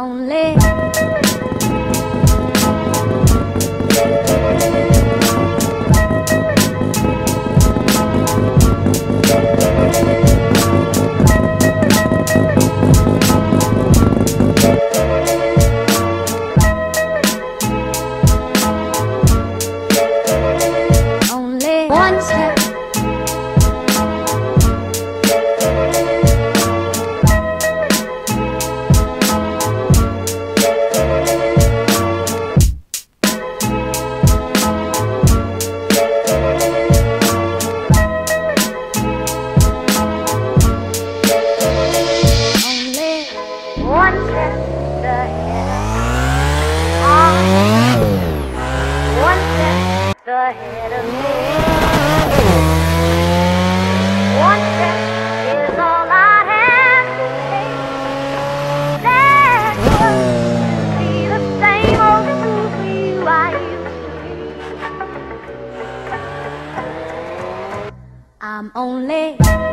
only. Ahead of me. One step is all I have to take. Let go. Be the same old fool I used to be. I'm only